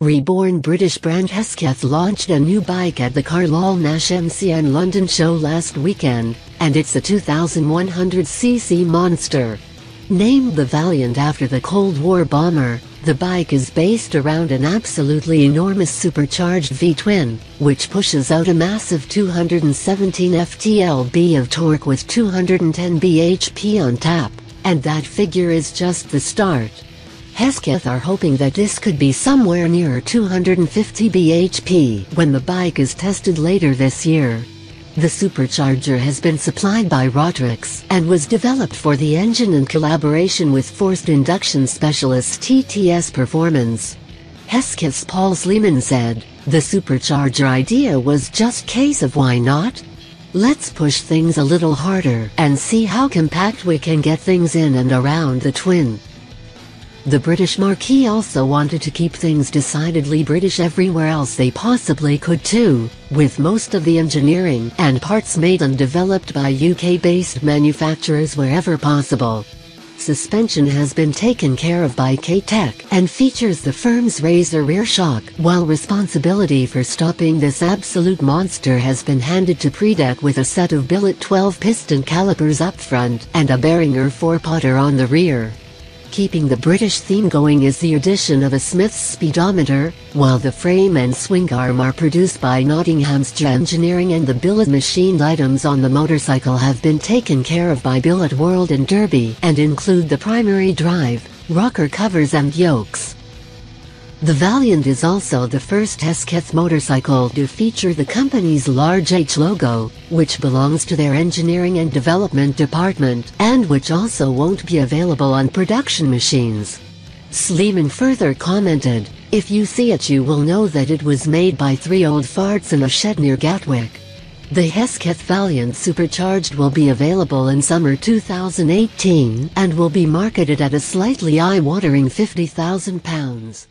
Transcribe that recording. Reborn British brand Hesketh launched a new bike at the Carlisle Nash MCN London show last weekend, and it's a 2,100cc monster. Named the Valiant after the Cold War bomber, the bike is based around an absolutely enormous supercharged V-twin, which pushes out a massive 217 ft-lb of torque with 210 bhp on tap, and that figure is just the start. Hesketh are hoping that this could be somewhere near 250 bhp when the bike is tested later this year. The supercharger has been supplied by Rotrix and was developed for the engine in collaboration with forced induction specialist TTS Performance. Hesketh's Paul Sleeman said, "The supercharger idea was just case of why not? Let's push things a little harder and see how compact we can get things in and around the twin." The British marquee also wanted to keep things decidedly British everywhere else they possibly could too, with most of the engineering and parts made and developed by UK-based manufacturers wherever possible. Suspension has been taken care of by K-Tech and features the firm's Razor rear shock, while responsibility for stopping this absolute monster has been handed to Predec with a set of Billet 12 piston calipers up front and a Beringer 4-potter on the rear. Keeping the British theme going is the addition of a Smith's speedometer, while the frame and swing arm are produced by Nottingham's G-Engineering and the billet machined items on the motorcycle have been taken care of by Billet World in Derby and include the primary drive, rocker covers and yokes. The Valiant is also the first Hesketh motorcycle to feature the company's large H logo, which belongs to their engineering and development department and which also won't be available on production machines. Sleeman further commented, "If you see it you will know that it was made by three old farts in a shed near Gatwick." The Hesketh Valiant Supercharged will be available in summer 2018 and will be marketed at a slightly eye-watering £50,000.